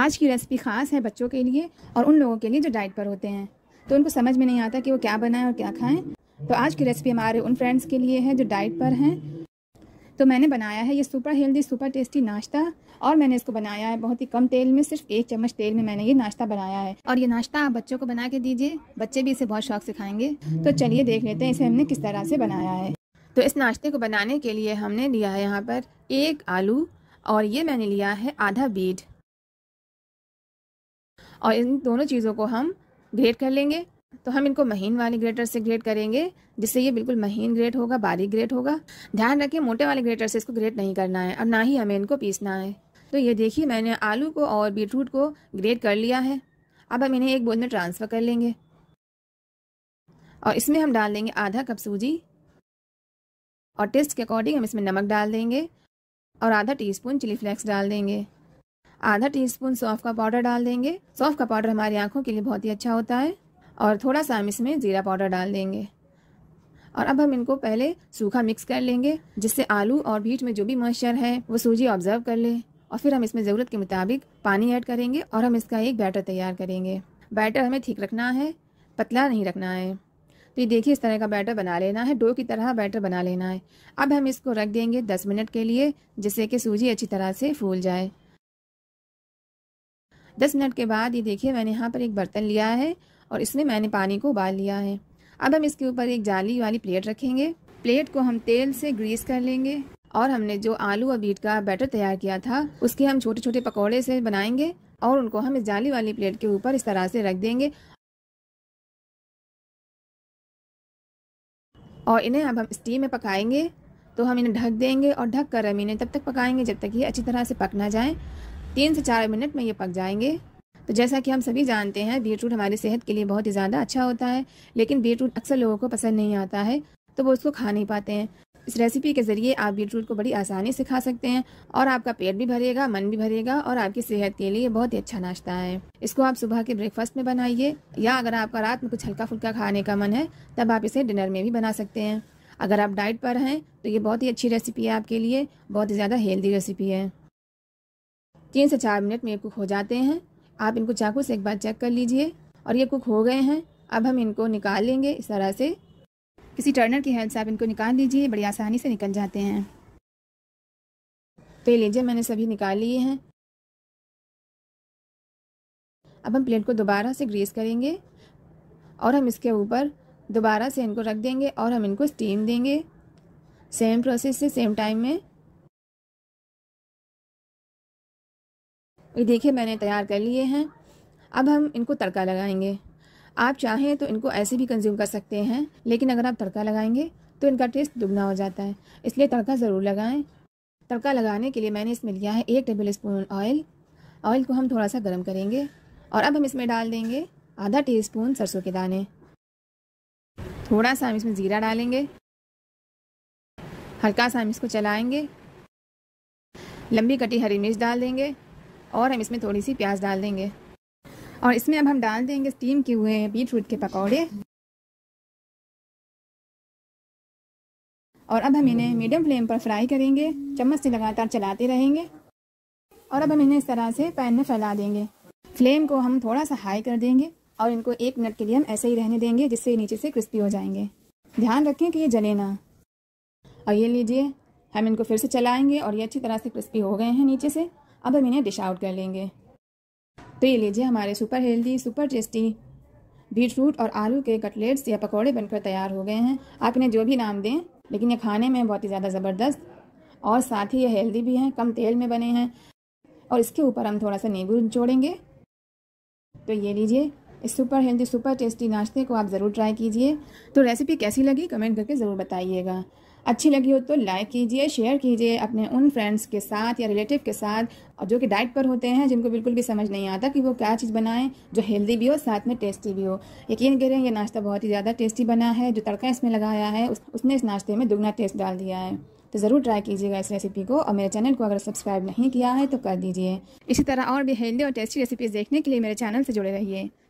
आज की रेसिपी ख़ास है बच्चों के लिए और उन लोगों के लिए जो डाइट पर होते हैं तो उनको समझ में नहीं आता कि वो क्या बनाएं और क्या खाएं। तो आज की रेसिपी हमारे उन फ्रेंड्स के लिए है जो डाइट पर हैं। तो मैंने बनाया है ये सुपर हेल्दी सुपर टेस्टी नाश्ता और मैंने इसको बनाया है बहुत ही कम तेल में, सिर्फ 1 चम्मच तेल में मैंने ये नाश्ता बनाया है। और ये नाश्ता आप बच्चों को बना के दीजिए, बच्चे भी इसे बहुत शौक से खाएंगे। तो चलिए देख लेते हैं इसे हमने किस तरह से बनाया है। तो इस नाश्ते को बनाने के लिए हमने लिया है यहाँ पर 1 आलू और ये मैंने लिया है आधा बीट, और इन दोनों चीज़ों को हम ग्रेट कर लेंगे। तो हम इनको महीन वाले ग्रेटर से ग्रेट करेंगे जिससे ये बिल्कुल महीन ग्रेट होगा, बारीक ग्रेट होगा। ध्यान रखें मोटे वाले ग्रेटर से इसको ग्रेट नहीं करना है और ना ही हमें इनको पीसना है। तो ये देखिए मैंने आलू को और बीटरूट को ग्रेट कर लिया है। अब हम इन्हें एक बोल में ट्रांसफ़र कर लेंगे और इसमें हम डाल देंगे आधा कप सूजी और टेस्ट के अकॉर्डिंग हम इसमें नमक डाल देंगे और आधा टीस्पून चिली फ्लेक्स डाल देंगे, आधा टीस्पून सौंफ का पाउडर डाल देंगे। सौंफ का पाउडर हमारी आँखों के लिए बहुत ही अच्छा होता है। और थोड़ा सा हम इसमें जीरा पाउडर डाल देंगे। और अब हम इनको पहले सूखा मिक्स कर लेंगे जिससे आलू और बीट में जो भी मॉइस्चर है वो सूजी ऑब्जर्व कर ले। और फिर हम इसमें ज़रूरत के मुताबिक पानी ऐड करेंगे और हम इसका एक बैटर तैयार करेंगे। बैटर हमें ठीक रखना है, पतला नहीं रखना है। तो ये देखिए इस तरह का बैटर बना लेना है, डो की तरह बैटर बना लेना है। अब हम इसको रख देंगे 10 मिनट के लिए जिससे कि सूजी अच्छी तरह से फूल जाए। 10 मिनट के बाद ये देखिए मैंने यहाँ पर एक बर्तन लिया है और इसमें मैंने पानी को उबाल लिया है। अब हम इसके ऊपर एक जाली वाली प्लेट रखेंगे। प्लेट को हम तेल से ग्रीस कर लेंगे और हमने जो आलू और बीट का बैटर तैयार किया था उसके हम छोटे छोटे पकौड़े से बनाएंगे और उनको हम इस जाली वाली प्लेट के ऊपर इस तरह से रख देंगे। और इन्हें अब हम स्टीम में पकाएंगे। तो हम इन्हें ढक देंगे और ढक कर हम इन्हें तब तक पकाएंगे जब तक ये अच्छी तरह से पक ना जाए। 3 से 4 मिनट में ये पक जाएंगे। तो जैसा कि हम सभी जानते हैं बीटरूट हमारी सेहत के लिए बहुत ही ज़्यादा अच्छा होता है, लेकिन बीटरूट अक्सर लोगों को पसंद नहीं आता है तो वो उसको खा नहीं पाते हैं। इस रेसिपी के ज़रिए आप बीटरूट को बड़ी आसानी से खा सकते हैं और आपका पेट भी भरेगा, मन भी भरेगा और आपकी सेहत के लिए बहुत ही अच्छा नाश्ता है। इसको आप सुबह के ब्रेकफास्ट में बनाइए या अगर आपका रात में कुछ हल्का फुल्का खाने का मन है तब आप इसे डिनर में भी बना सकते हैं। अगर आप डाइट पर हैं तो ये बहुत ही अच्छी रेसिपी है आपके लिए, बहुत ही ज़्यादा हेल्दी रेसिपी है। 3 से 4 मिनट में कुक हो जाते हैं। आप इनको चाकू से एक बार चेक कर लीजिए और ये कुक हो गए हैं। अब हम इनको निकाल लेंगे इस तरह से, किसी टर्नर की हेल्प से आप इनको निकाल लीजिए, बड़ी आसानी से निकल जाते हैं। तो ये लीजिए मैंने सभी निकाल लिए हैं। अब हम प्लेट को दोबारा से ग्रीस करेंगे और हम इसके ऊपर दोबारा से इनको रख देंगे और हम इनको स्टीम देंगे सेम प्रोसेस से, सेम टाइम में। ये देखिए मैंने तैयार कर लिए हैं। अब हम इनको तड़का लगाएंगे। आप चाहें तो इनको ऐसे भी कंज्यूम कर सकते हैं, लेकिन अगर आप तड़का लगाएंगे तो इनका टेस्ट दुगना हो जाता है, इसलिए तड़का ज़रूर लगाएं। तड़का लगाने के लिए मैंने इसमें लिया है 1 टेबल स्पून ऑयल। ऑयल को हम थोड़ा सा गर्म करेंगे और अब हम इसमें डाल देंगे आधा टीस्पून सरसों के दाने, थोड़ा सा हम इसमें ज़ीरा डालेंगे, हल्का सा हम इसको चलाएँगे, लंबी कटी हरी मिर्च डाल देंगे और हम इसमें थोड़ी सी प्याज डाल देंगे। और इसमें अब हम डाल देंगे स्टीम किए हुए बीटरूट के पकौड़े और अब हम इन्हें मीडियम फ्लेम पर फ्राई करेंगे, चम्मच से लगातार चलाते रहेंगे। और अब हम इन्हें इस तरह से पैन में फैला देंगे। फ्लेम को हम थोड़ा सा हाई कर देंगे और इनको 1 मिनट के लिए हम ऐसे ही रहने देंगे जिससे नीचे से क्रिस्पी हो जाएंगे। ध्यान रखें कि ये जले ना। और ये लीजिए हम इनको फिर से चलाएँगे और ये अच्छी तरह से क्रिस्पी हो गए हैं नीचे से। अब हम इन्हें डिश आउट कर लेंगे। तो ये लीजिए हमारे super healthy super tasty beetroot और आलू के कटलेट्स या पकौड़े बनकर तैयार हो गए हैं। आप इन्हें जो भी नाम दें, लेकिन ये खाने में बहुत ही ज़्यादा ज़बरदस्त और साथ ही ये हेल्दी भी हैं, कम तेल में बने हैं। और इसके ऊपर हम थोड़ा सा नींबू जोड़ेंगे। तो ये लीजिए इस सुपर हेल्दी सुपर टेस्टी नाश्ते को आप ज़रूर ट्राई कीजिए। तो रेसिपी कैसी लगी कमेंट करके ज़रूर बताइएगा। अच्छी लगी हो तो लाइक कीजिए, शेयर कीजिए अपने उन फ्रेंड्स के साथ या रिलेटिव के साथ और जो कि डाइट पर होते हैं, जिनको बिल्कुल भी समझ नहीं आता कि वो क्या चीज़ बनाएं जो हेल्दी भी हो साथ में टेस्टी भी हो। यकीन करें ये नाश्ता बहुत ही ज़्यादा टेस्टी बना है। जो तड़का इसमें लगाया है उसने इस नाश्ते में दुगना टेस्ट डाल दिया है। तो ज़रूर ट्राई कीजिएगा इस रेसिपी को और मेरे चैनल को अगर सब्सक्राइब नहीं किया है तो कर दीजिए। इसी तरह और भी हेल्दी और टेस्टी रेसिपीज़ देखने के लिए मेरे चैनल से जुड़े रहिए।